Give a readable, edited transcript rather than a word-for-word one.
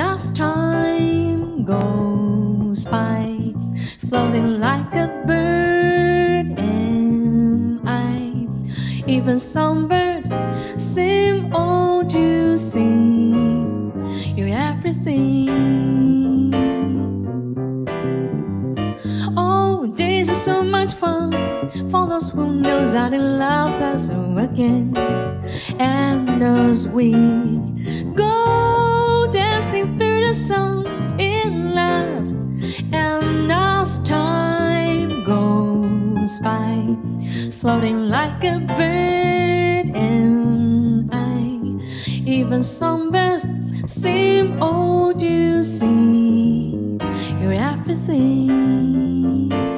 as time goes by, floating like a bird am I. Even songbird seem all to see you everything. Oh, days are so much fun for those who know that they love us again. And as we go dancing through the sun in love, and as time goes by, floating like a bird am I. Even songbirds seem old to see you're everything.